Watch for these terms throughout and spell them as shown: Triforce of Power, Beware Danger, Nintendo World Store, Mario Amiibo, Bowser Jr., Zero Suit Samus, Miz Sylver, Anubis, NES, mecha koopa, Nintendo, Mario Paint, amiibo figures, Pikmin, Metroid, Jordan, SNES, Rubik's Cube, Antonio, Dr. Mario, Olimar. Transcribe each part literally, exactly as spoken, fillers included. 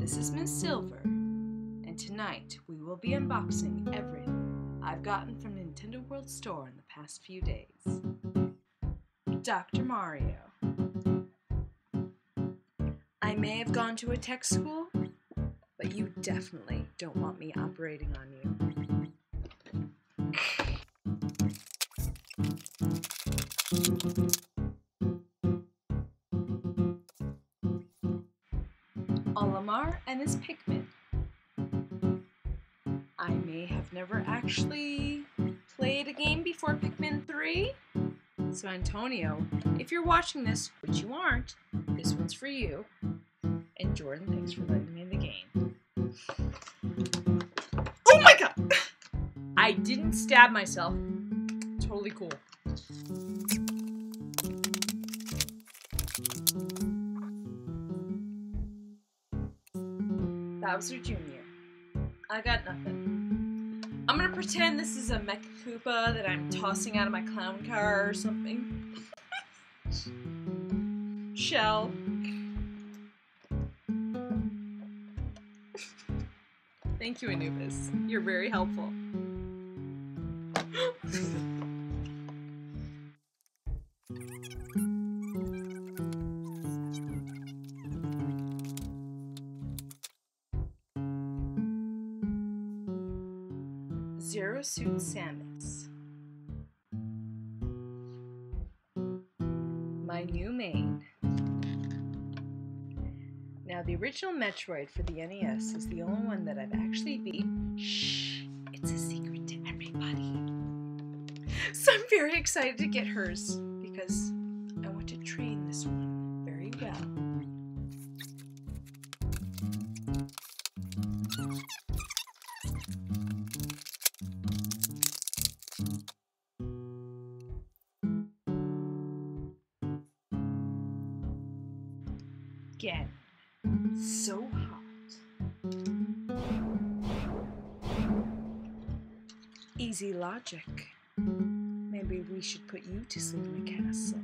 This is Miz Sylver, and tonight we will be unboxing everything I've gotten from Nintendo World Store in the past few days. Doctor Mario. I may have gone to a tech school, but you definitely don't want me operating on you. Olimar and his Pikmin. I may have never actually played a game before Pikmin three, so Antonio, if you're watching this, which you aren't, this one's for you. And Jordan, thanks for letting me in the game. Oh my god! I didn't stab myself. Totally cool. Bowser Junior I got nothing. I'm gonna pretend this is a mecha koopa that I'm tossing out of my clown car or something. Shell. Thank you, Anubis. You're very helpful. Zero Suit Samus. My new main. Now, the original Metroid for the N E S is the only one that I've actually beat. Shh, it's a secret to everybody. So I'm very excited to get hers because I want to train this one very well. Again, so hot. Easy logic. Maybe we should put you to sleep in the castle.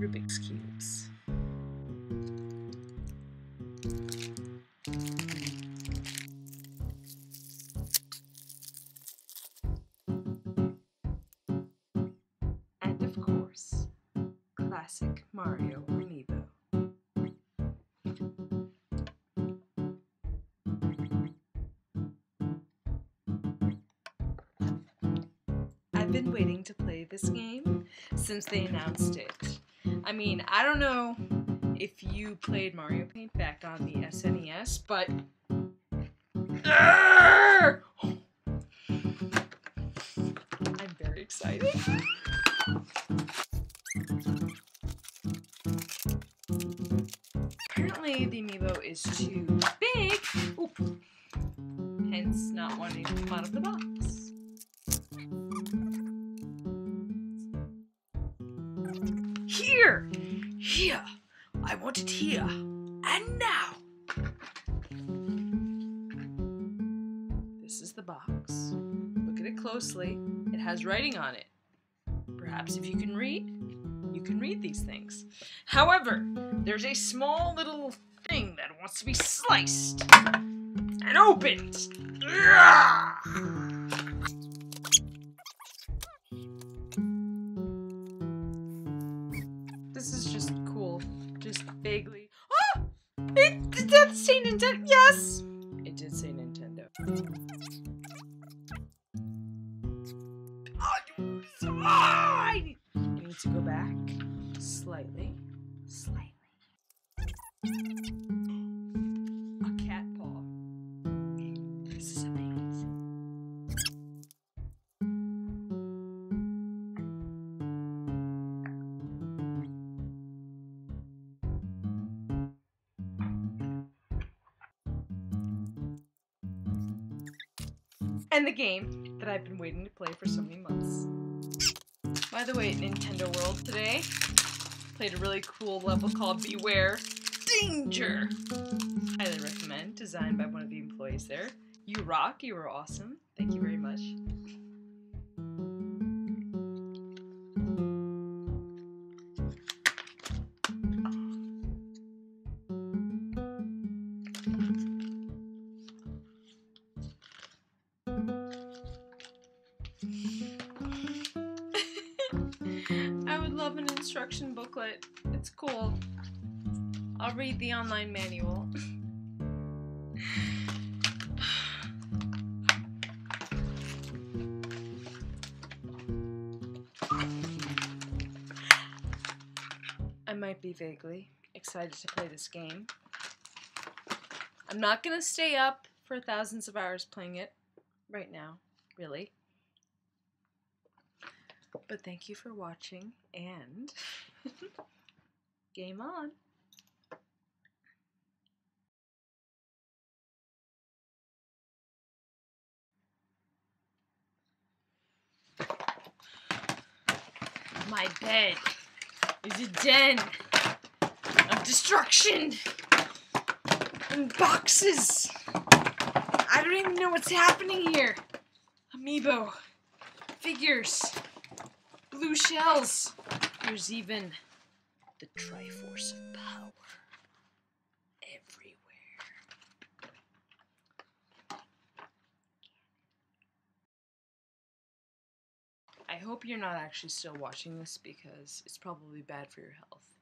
Rubik's Cubes. And of course, classic Mario Amiibo. I've been waiting to play this game since they announced it. I mean, I don't know if you played Mario Paint back on the S N E S, but Arrgh! I'm very excited. Apparently, the amiibo is too big, Oop. hence not wanting to come out of the box. Here! Here! I want it here! And now! This is the box. Look at it closely. It has writing on it. Perhaps if you can read, you can read these things. However, there's a small little thing that wants to be sliced and opened! Ugh! This is just cool, just vaguely. Oh, it did that say Nintendo? Yes, it did say Nintendo. Oh, so oh, I need, I need to go back slightly, slightly. A cat paw. This is amazing. and the game that I've been waiting to play for so many months. By the way, at Nintendo World today, played a really cool level called Beware Danger. Highly recommend, designed by one of the employees there. You rock, you were awesome. Thank you very much. Instruction booklet. It's cool. I'll read the online manual. I might be vaguely excited to play this game. I'm not gonna stay up for thousands of hours playing it right now, really. But thank you for watching, and game on! My bed is a den of destruction and boxes. I don't even know what's happening here. Amiibo figures. Blue shells. There's even the Triforce of Power everywhere. I hope you're not actually still watching this because it's probably bad for your health.